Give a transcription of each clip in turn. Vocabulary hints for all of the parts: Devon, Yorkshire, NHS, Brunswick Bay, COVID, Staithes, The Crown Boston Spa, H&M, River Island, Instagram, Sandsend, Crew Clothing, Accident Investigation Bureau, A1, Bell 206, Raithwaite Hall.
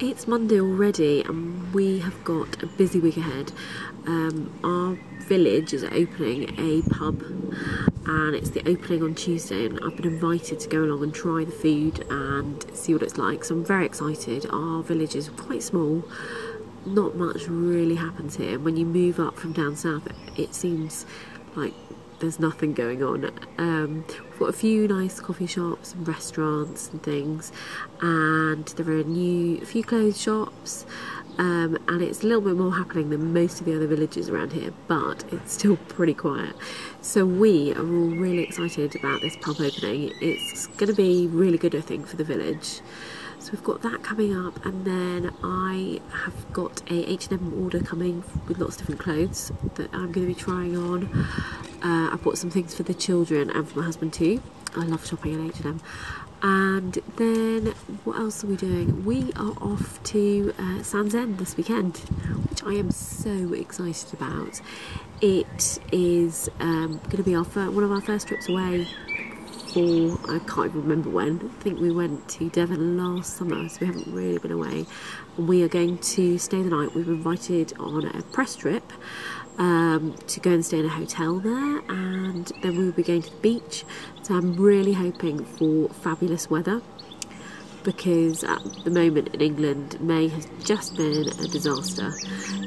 It's Monday already and we have got a busy week ahead. Our village is opening a pub and it's the opening on Tuesday, and I've been invited to go along and try the food and see what it's like, so I'm very excited. Our village is quite small, not much really happens here, and when you move up from down south it seems like there's nothing going on. We've got a few nice coffee shops and restaurants and things, and there are a few clothes shops, and it's a little bit more happening than most of the other villages around here, but it's still pretty quiet. So we are all really excited about this pub opening. It's going to be really good, I think, for the village. So we've got that coming up, and then I have got a H&M order coming with lots of different clothes that I'm going to be trying on. I bought some things for the children and for my husband too. I love shopping at H&M. And then what else are we doing? We are off to Sandsend this weekend, which I am so excited about. It is going to be one of our first trips away. I can't even remember when. I think we went to Devon last summer, so we haven't really been away. And we are going to stay the night. We've been invited on a press trip to go and stay in a hotel there, and then we will be going to the beach. So I'm really hoping for fabulous weather, because at the moment in England, May has just been a disaster.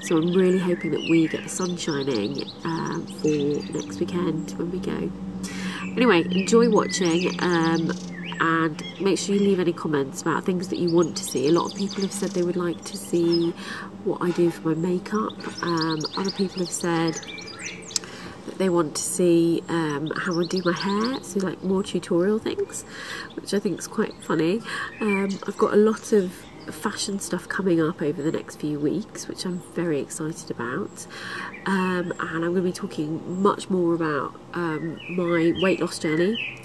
So I'm really hoping that we get the sun shining for next weekend when we go. Anyway, enjoy watching and make sure you leave any comments about things that you want to see. A lot of people have said they would like to see what I do for my makeup. Other people have said that they want to see how I do my hair, so like more tutorial things, which I think is quite funny. I've got a lot of fashion stuff coming up over the next few weeks, which I'm very excited about, and I'm going to be talking much more about my weight loss journey,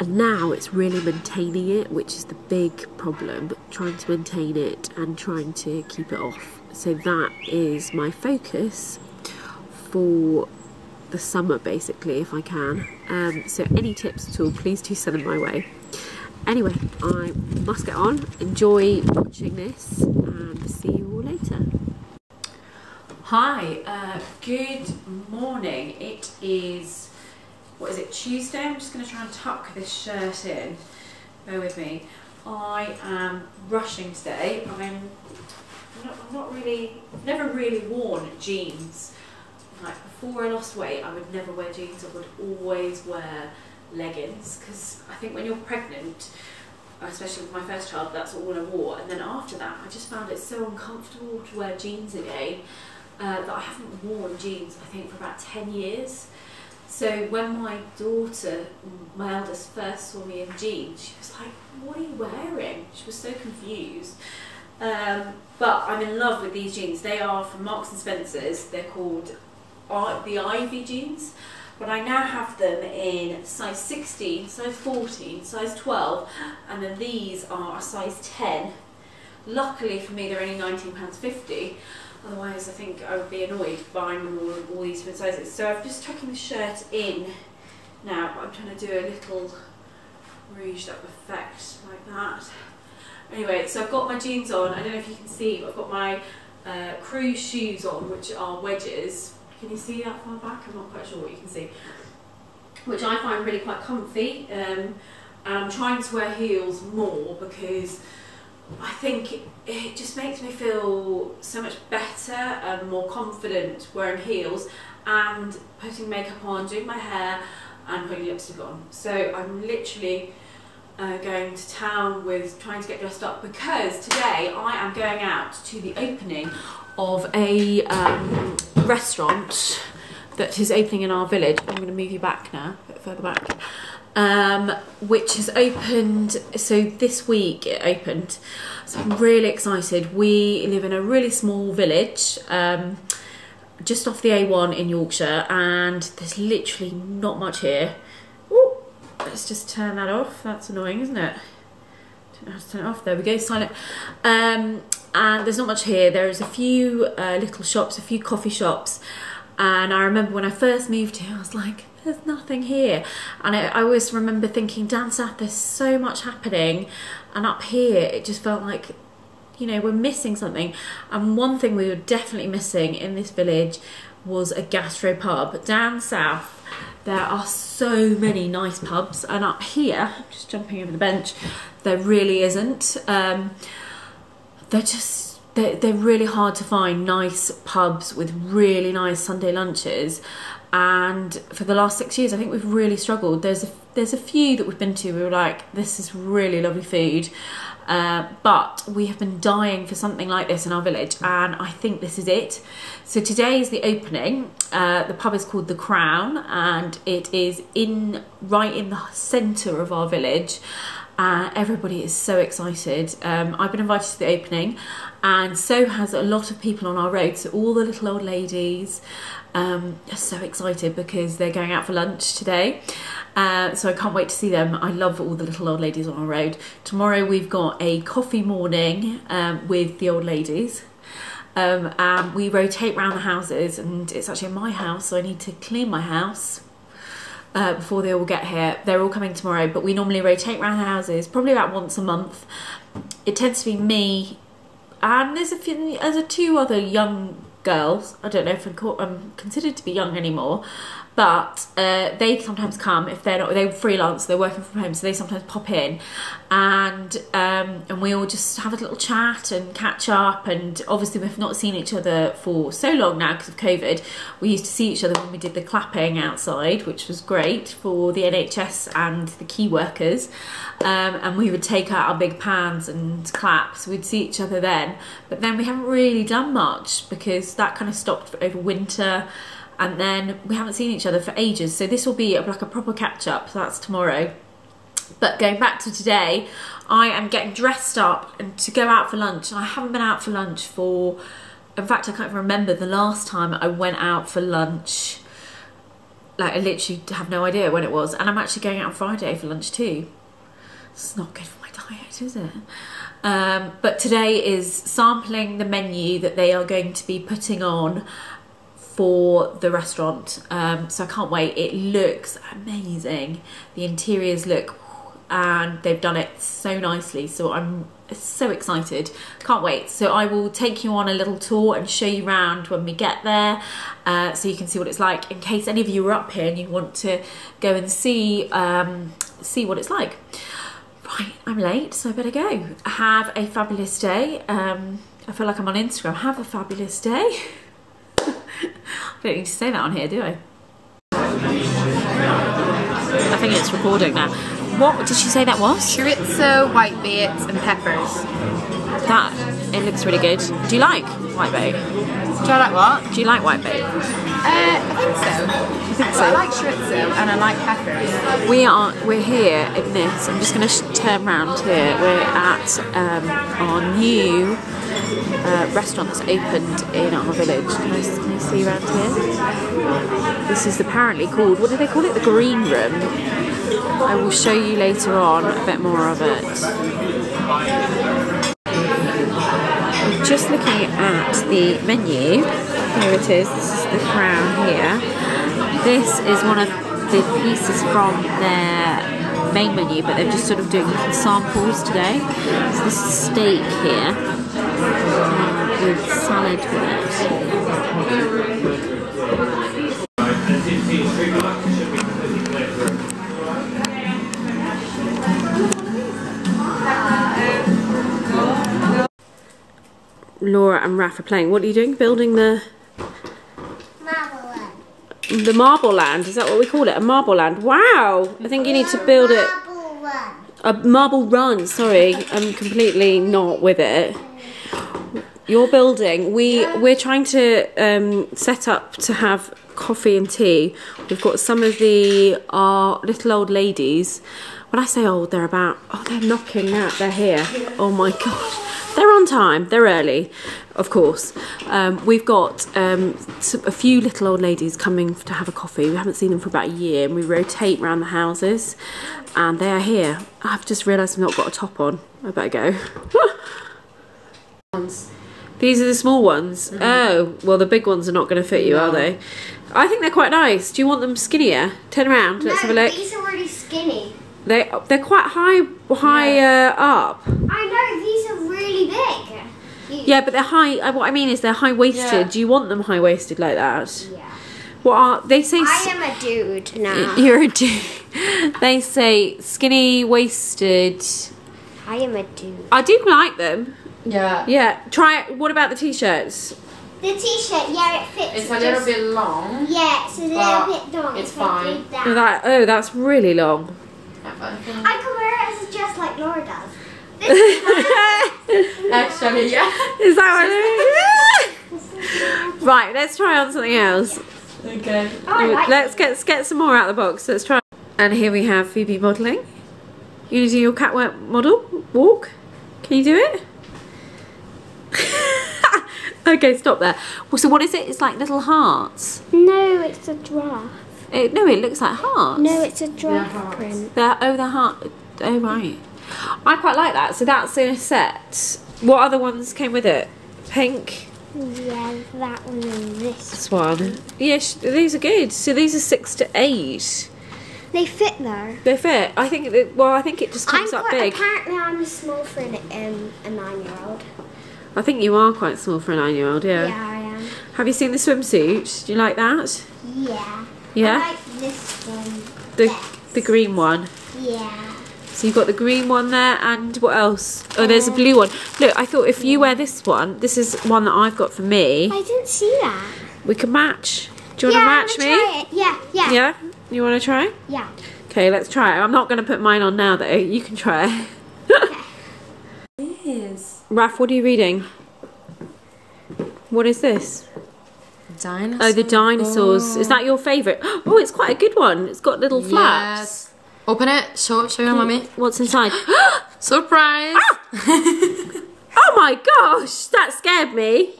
and now it's really maintaining it, which is the big problem, trying to maintain it and trying to keep it off. So that is my focus for the summer, basically, if I can. So any tips at all, please do send them my way. Anyway, I must get on. Enjoy watching this and see you all later. Hi, good morning. It is, what is it, Tuesday? I'm just going to try and tuck this shirt in. Bear with me. I am rushing today. I've never really worn jeans. Like, before I lost weight, I would never wear jeans. I would always wear leggings, because I think when you're pregnant, especially with my first child, that's all I wore, and then after that I just found it so uncomfortable to wear jeans again that I haven't worn jeans, I think, for about 10 years. So when my daughter, my eldest, first saw me in jeans, she was like, "What are you wearing?" She was so confused, but I'm in love with these jeans. They are from Marks and Spencer's. They're called the Ivy jeans. But I now have them in size 16, size 14, size 12, and then these are a size 10. Luckily for me, they're only £19.50. Otherwise, I think I would be annoyed buying them all these different sizes. So I'm just tucking the shirt in now, but I'm trying to do a little rouged up effect like that. Anyway, so I've got my jeans on. I don't know if you can see, but I've got my crew shoes on, which are wedges. Can you see that far back? I'm not quite sure what you can see. Which I find really quite comfy. And I'm trying to wear heels more, because I think it just makes me feel so much better and more confident wearing heels and putting makeup on, doing my hair and putting lipstick on. So I'm literally going to town with trying to get dressed up, because today I am going out to the opening of a restaurant that is opening in our village. I'm going to move you back now, a bit further back, which has opened, so this week it opened, so I'm really excited. We live in a really small village, just off the A1 in Yorkshire, and there's literally not much here. Ooh, let's just turn that off, that's annoying, isn't it? I don't know how to turn it off, there we go, silent. And there's not much here. There is a few little shops, a few coffee shops, and I remember when I first moved here I was like, there's nothing here, and I always remember thinking, down south there's so much happening, and up here it just felt like you know, we're missing something. And one thing we were definitely missing in this village was a gastro pub. Down south there are so many nice pubs, and up here, I'm just jumping over the bench, there really isn't. They're really hard to find nice pubs with really nice Sunday lunches, and for the last 6 years I think we've really struggled. There's a few that we've been to, we were like, this is really lovely food, but we have been dying for something like this in our village, and I think this is it. So today is the opening. The pub is called The Crown, and it is right in the centre of our village. Everybody is so excited. I've been invited to the opening, and so has a lot of people on our road. So all the little old ladies are so excited because they're going out for lunch today. So I can't wait to see them. I love all the little old ladies on our road. Tomorrow we've got a coffee morning with the old ladies. And we rotate round the houses, and it's actually my house, so I need to clean my house before they all get here. They're all coming tomorrow, but we normally rotate round the houses probably about once a month. It tends to be me, and there's two other young girls. I don't know if I'm considered to be young anymore, but they sometimes come if they're not. They freelance, they're working from home, so they sometimes pop in, and we all just have a little chat and catch up. And obviously we've not seen each other for so long now because of COVID. We used to see each other when we did the clapping outside, which was great for the NHS and the key workers, and we would take out our big pans and claps. We'd see each other then, but then we haven't really done much because that kind of stopped over winter. And then we haven't seen each other for ages, so this will be like a proper catch-up. So that's tomorrow. But going back to today, I am getting dressed up and to go out for lunch. And I haven't been out for lunch for, in fact, I can't even remember the last time I went out for lunch. Like, I literally have no idea when it was. And I'm actually going out on Friday for lunch too. It's not good for my diet, is it? But today is sampling the menu that they are going to be putting on for the restaurant, so I can't wait. It looks amazing. The interiors look, and they've done it so nicely, so I'm so excited, can't wait. So I will take you on a little tour and show you around when we get there, so you can see what it's like, in case any of you are up here and you want to go and see what it's like. Right, I'm late, so I better go. Have a fabulous day. I feel like I'm on Instagram. Have a fabulous day. I don't need to say that on here, do I? I think it's recording now. What did she say that was? Chorizo, white bait and peppers. That, it looks really good. Do you like white bait? Do I like what? Do you like white bait? I think so. You think so? I like chorizo and I like peppers. We're here in this, I'm just going to turn round here. We're at our new restaurant that's opened in our village. Can I see around here? This is apparently called, what do they call it? The Green Room. I will show you later on a bit more of it. I'm just looking at the menu. Here it is. This is The Crown here. This is one of the pieces from their main menu, but they're just sort of doing little samples today. So this is steak here, with salad with it. Laura and Raph are playing. What are you doing? Building the marble land. The marble land, is that what we call it? A marble land. Wow! I think you need to build it. A marble run, sorry. I'm completely not with it. Your building, we're trying to set up to have coffee and tea. We've got some of our little old ladies. When I say old, they're about, oh, they're knocking out, they're here. Oh my gosh. They're on time, they're early, of course. We've got a few little old ladies coming to have a coffee. We haven't seen them for about a year, and we rotate round the houses, and they are here. I've just realised I've not got a top on. I better go. These are the small ones. Mm-hmm. Oh, well, the big ones are not going to fit you, no. Are they? I think they're quite nice. Do you want them skinnier? Turn around, let's have a look. These are really skinny. They're quite high up. I know, these are really big. cute. Yeah, but they're high, what I mean is they're high-waisted. Yeah. Do you want them high-waisted like that? Yeah. What are, they say... I am a dude now. You're a dude. They say skinny-waisted. I am a dude. I do like them. Yeah. Yeah. Try it. What about the t-shirts? The t-shirt, yeah, it fits. It's a little bit long. Yeah, it's a little bit long. It's fine. That. Oh, that's really long. I can wear it as a dress like Laura does. This is actually, yeah. Is that what? Right, let's try on something else. Yeah. Okay. Oh, like let's get some more out of the box. Let's try. And here we have Phoebe modelling. You do your catwalk model walk. Can you do it? Okay, stop there. Well, so what is it? It's like little hearts. No, it's a giraffe. No, it looks like hearts. No, it's a giraffe print. They're heart. Oh, right. I quite like that. So that's in a set. What other ones came with it? Pink. Yeah, that one and this one. Yeah, these are good. So these are 6 to 8. They fit though. They fit. I think. Well, I think it just comes up big. Apparently, I'm small for a 9-year-old. I think you are quite small for a 9-year-old, yeah. Yeah, I am. Have you seen the swimsuit? Do you like that? Yeah. Yeah? I like this one. The green one? Yeah. So you've got the green one there, and what else? Oh, there's a blue one. Look, I thought if you wear this one, this is one that I've got for me. I didn't see that. We can match. Do you want to match me? Yeah, yeah. Yeah? You want to try? Yeah. Okay, let's try it. I'm not going to put mine on now, though. You can try it. Raph, what are you reading? What is this? Dinosaurs. Oh, the dinosaurs. Is that your favourite? Oh, it's quite a good one. It's got little flaps. Yes. Open it. Show your mummy. What's inside? Surprise! Ah! Oh my gosh, that scared me.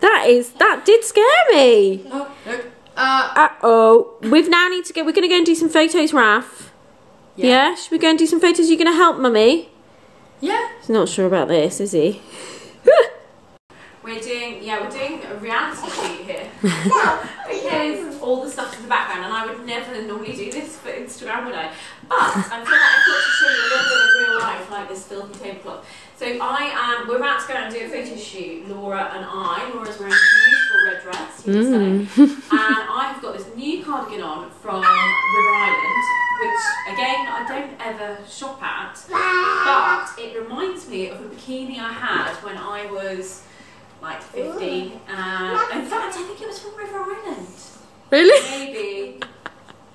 That did scare me. Oh, no. Uh oh. We're going to go and do some photos, Raph. Yeah? Should we go and do some photos? Are you going to help mummy? Yeah. He's not sure about this, is he? we're doing a reality shoot here. Because all the stuff in the background, and I would never normally do this for Instagram, would I? But I feel like I thought to show you a little bit of real life, like this filthy tablecloth. So we're about to go out and do a photo shoot, Laura and I. Laura's wearing a beautiful red dress, you can say. And I've got this new cardigan on from River Island, which again I don't ever shop at, but it reminds me of a bikini I had when I was like 15. In fact, I think it was from River Island. Really? Maybe.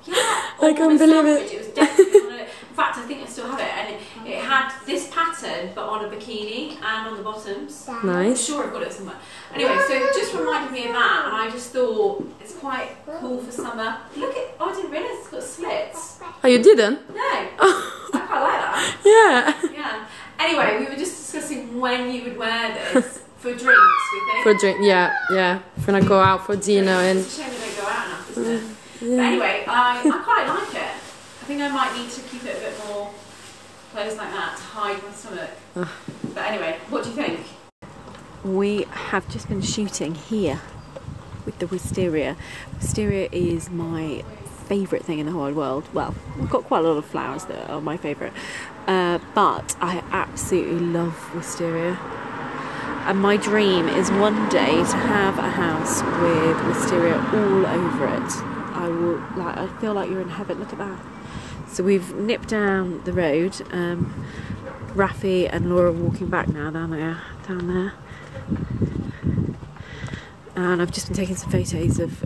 Yeah. I can't believe it. It was definitely on a, in fact, I think I still have it, and it had this pattern but on a bikini and on the bottoms. Nice. I'm sure I've got it somewhere. Anyway, so it just reminded me of that, and I just thought it's quite cool for summer. Look at. Oh, I didn't realise it's got slits. Oh, you didn't? No. Oh. I quite like that. Yeah. Yeah. Anyway, we were just discussing when you would wear this for drinks, we think. For drink, yeah, yeah. If we're gonna go out for dinner and. It's a shame we don't go out enough, isn't it? Yeah. But anyway, I quite like it. I think I might need to keep it a bit more clothes like that to hide my stomach. But anyway, what do you think? We have just been shooting here with the wisteria. Wisteria is my favourite thing in the whole world. Well, we've got quite a lot of flowers that are my favourite, but I absolutely love wisteria. And my dream is one day to have a house with wisteria all over it. I feel like you're in heaven. Look at that. So we've nipped down the road. Raffi and Laura are walking back now down there. And I've just been taking some photos of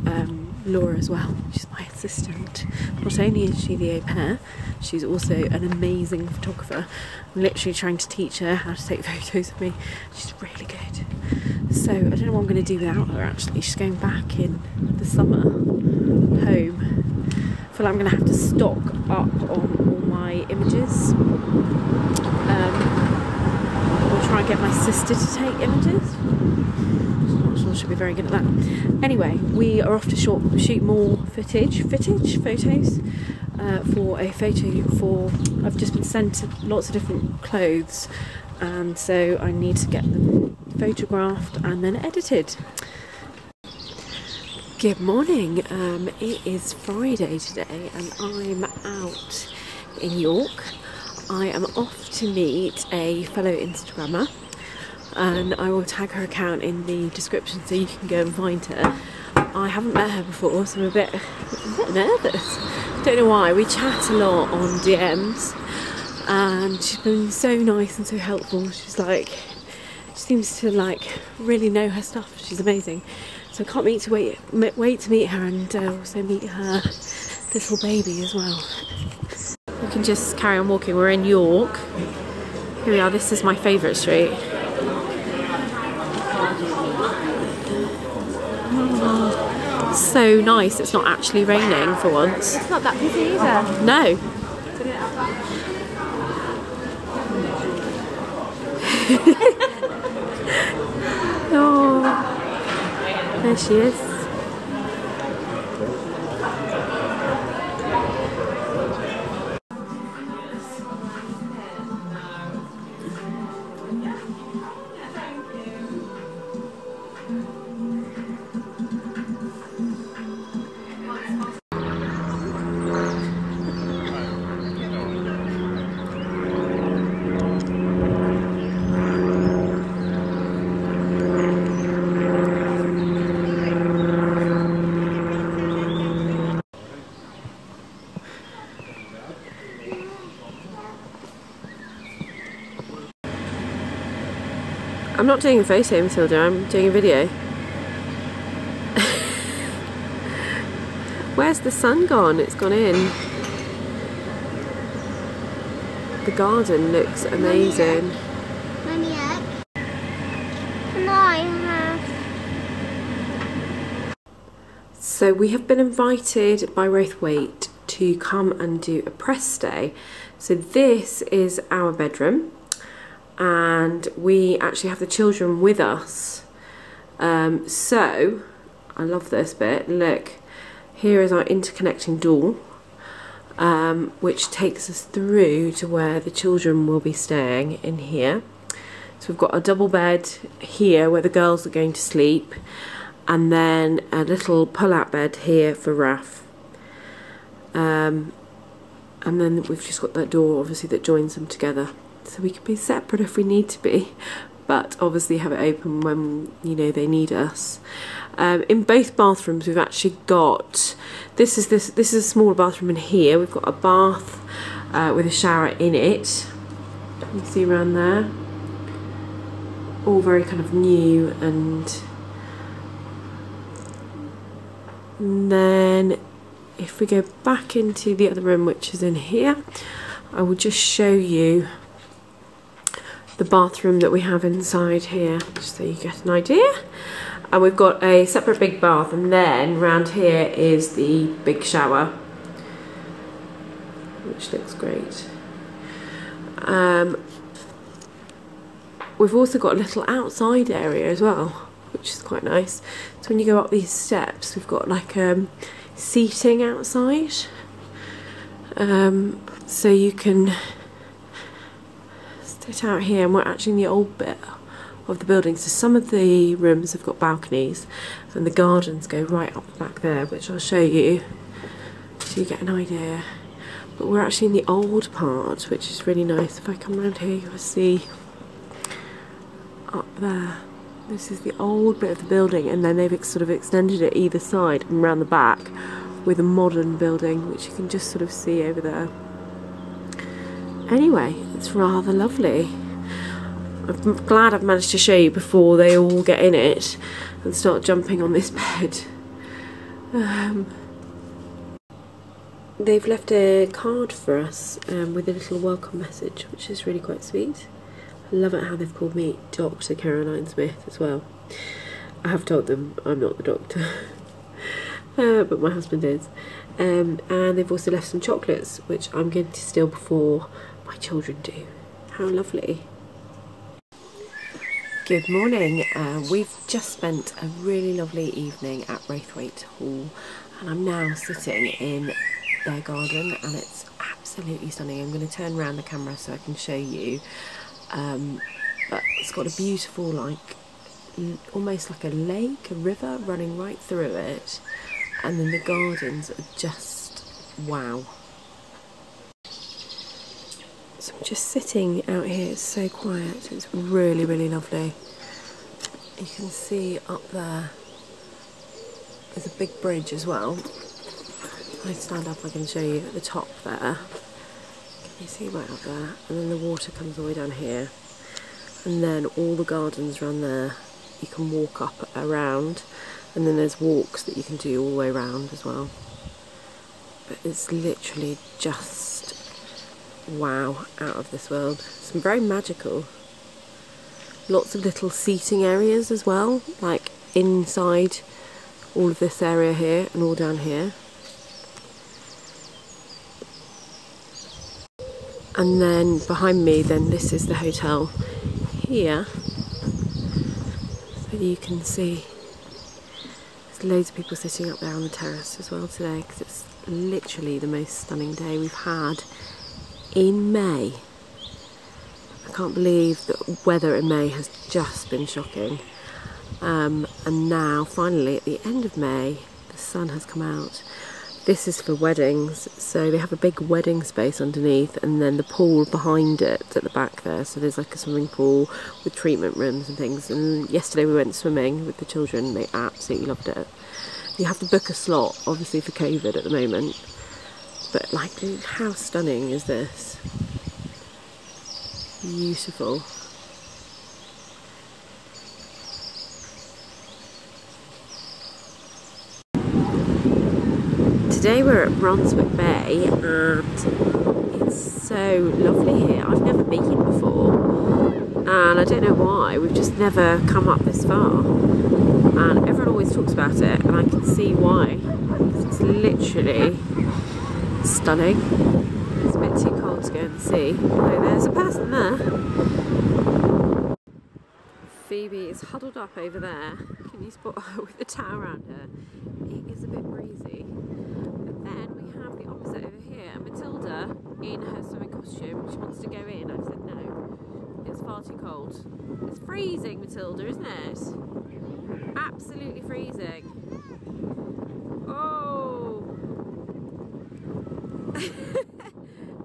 Laura as well. She's my assistant. Not only is she the au pair, she's also an amazing photographer. I'm literally trying to teach her how to take photos of me. She's really good. So I don't know what I'm going to do without her actually. She's going back in the summer home. I feel like I'm going to have to stock up on all my images. I'll try and get my sister to take images. Should be very good at that. Anyway, we are off to shoot more photos for a photo for. I've just been sent lots of different clothes, and so I need to get them photographed and then edited. Good morning. It is Friday today, and I'm out in York. I am off to meet a fellow Instagrammer. and I will tag her account in the description so you can go and find her. I haven't met her before, so I'm a bit nervous. Don't know why. We chat a lot on DMs and she's been so nice and so helpful. She's like, she seems to like really know her stuff. She's amazing. So I can't wait to meet her and also meet her little baby as well. We can just carry on walking. We're in York. Here we are. This is my favourite street. So nice, it's not actually raining for once. It's not that busy either. No. Oh, there she is. I'm not doing a photo, Matilda, I'm doing a video. Where's the sun gone? It's gone in. The garden looks amazing. Mummy, look. Can I have? So we have been invited by Raithwaite to come and do a press day. So this is our bedroom. And we actually have the children with us, so I love this bit. Look, here is our interconnecting door, which takes us through to where the children will be staying in here. So we've got a double bed here where the girls are going to sleep, and then a little pull-out bed here for Raph, and then we've just got that door obviously that joins them together. So we can be separate if we need to be, but obviously have it open when, you know, they need us. In both bathrooms we've actually got, this is a smaller bathroom in here. We've got a bath with a shower in it. You can see around there. All very kind of new. And then if we go back into the other room, which is in here, I will just show you the bathroom that we have inside here, just so you get an idea. And we've got a separate big bath, and then round here is the big shower, which looks great. We've also got a little outside area as well, which is quite nice. So when you go up these steps, we've got like seating outside, so you can sit out here. And we're actually in the old bit of the building, so some of the rooms have got balconies and the gardens go right up back there, which I'll show you so you get an idea. But we're actually in the old part, which is really nice. If I come round here, you'll see up there, this is the old bit of the building, and then they've sort of extended it either side and round the back with a modern building, which you can just sort of see over there. Anyway, it's rather lovely. I'm glad I've managed to show you before they all get in it and start jumping on this bed. They've left a card for us with a little welcome message, which is really quite sweet. I love it how they've called me Dr. Caroline Smith as well. I have told them I'm not the doctor. But my husband is. And they've also left some chocolates, which I'm going to steal before my children do. How lovely. Good morning. We've just spent a really lovely evening at Raithwaite Hall, and I'm now sitting in their garden and it's absolutely stunning. I'm going to turn around the camera so I can show you, but it's got a beautiful, almost like a lake, a river running right through it. And then the gardens are just wow. So I'm just sitting out here, it's so quiet, it's really, really lovely. You can see up there, there's a big bridge as well. If I stand up I can show you at the top there. Can you see right up there? And then the water comes all the way down here. And then all the gardens run there. You can walk up around, and then there's walks that you can do all the way around as well. But it's literally just wow, out of this world. It's very magical. Lots of little seating areas as well, like inside all of this area here and all down here. And then behind me, then this is the hotel here. So you can see there's loads of people sitting up there on the terrace as well today, because it's literally the most stunning day we've had in May. I can't believe that weather in May has just been shocking. And now finally at the end of May the sun has come out. This is for weddings, so they have a big wedding space underneath and then the pool behind it at the back there, so there's like a swimming pool with treatment rooms and things. And yesterday we went swimming with the children, they absolutely loved it. You have to book a slot obviously for COVID at the moment, but like how stunning is this? Beautiful. Today we're at Brunswick Bay and it's so lovely here. I've never been here before and I don't know why, we've just never come up this far and everyone always talks about it and I can see why, because it's literally stunning. It's a bit too cold to go in the sea, although there's a person there. Phoebe is huddled up over there, can you spot her with the towel around her? It is a bit breezy. But then we have the opposite over here, Matilda in her swimming costume, she wants to go in, I've said no, it's far too cold. It's freezing Matilda, isn't it? Absolutely freezing.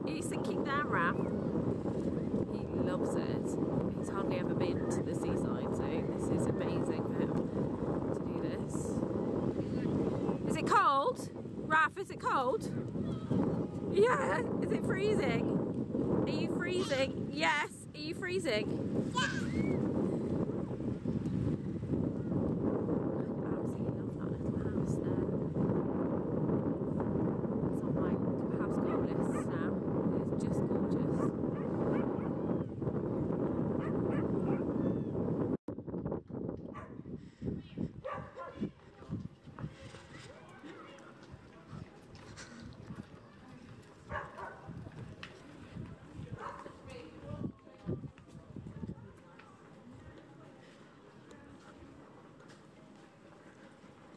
He's sinking down, Raph. He loves it. He's hardly ever been to the seaside, so this is amazing for him to do this. Is it cold? Raph, is it cold? Yeah. Is it freezing? Are you freezing? Yes. Are you freezing? Yeah. I absolutely love that little house there.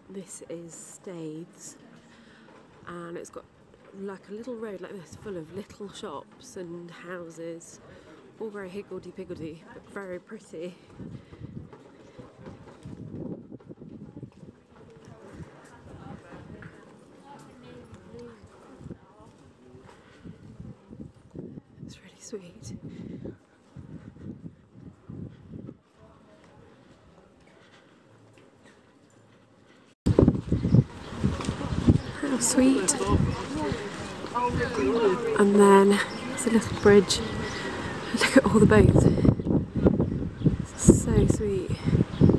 This is Staithes and it's got like a little road like this full of little shops and houses, all very higgledy-piggledy but very pretty. It's really sweet. Sweet. And then there's a little bridge. Look at all the boats. It's so sweet.